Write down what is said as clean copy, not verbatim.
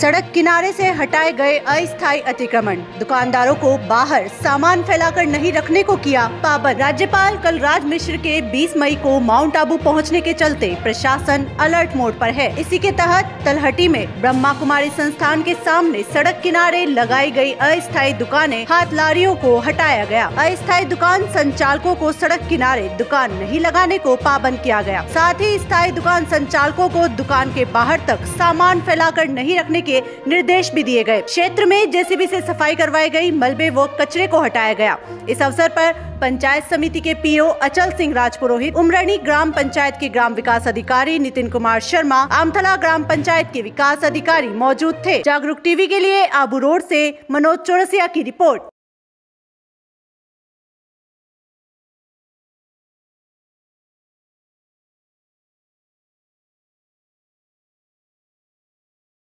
सड़क किनारे से हटाए गए अस्थायी अतिक्रमण, दुकानदारों को बाहर सामान फैलाकर नहीं रखने को किया पाबंद। राज्यपाल कलराज मिश्र के 20 मई को माउंट आबू पहुंचने के चलते प्रशासन अलर्ट मोड पर है। इसी के तहत तलहटी में ब्रह्मा कुमारी संस्थान के सामने सड़क किनारे लगाई गई अस्थायी दुकानें, हाथ लारियों को हटाया गया। अस्थायी दुकान संचालकों को सड़क किनारे दुकान नहीं लगाने को पाबंद किया गया। साथ ही स्थायी दुकान संचालकों को दुकान के बाहर तक सामान फैलाकर नहीं रखने के निर्देश भी दिए गए। क्षेत्र में जेसीबी से सफाई करवाई गई, मलबे व कचरे को हटाया गया। इस अवसर पर पंचायत समिति के पीओ अचल सिंह राजपुरोहित, उमरणी ग्राम पंचायत के ग्राम विकास अधिकारी नितिन कुमार शर्मा, आमथला ग्राम पंचायत के विकास अधिकारी मौजूद थे। जागरूक टीवी के लिए आबू रोड से मनोज चौरसिया की रिपोर्ट।